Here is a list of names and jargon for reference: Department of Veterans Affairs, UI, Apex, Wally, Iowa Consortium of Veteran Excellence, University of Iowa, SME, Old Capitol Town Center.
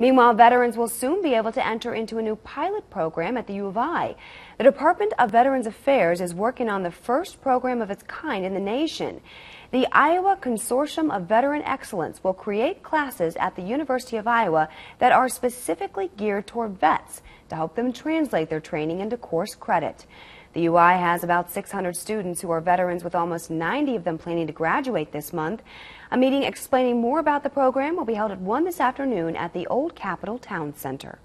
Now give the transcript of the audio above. Meanwhile, veterans will soon be able to enter into a new pilot program at the U of I. The Department of Veterans Affairs is working on the first program of its kind in the nation. The Iowa Consortium of Veteran Excellence will create classes at the University of Iowa that are specifically geared toward vets to help them translate their training into course credit. The UI has about 600 students who are veterans, with almost 90 of them planning to graduate this month. A meeting explaining more about the program will be held at 1 this afternoon at the Old Capitol Town Center.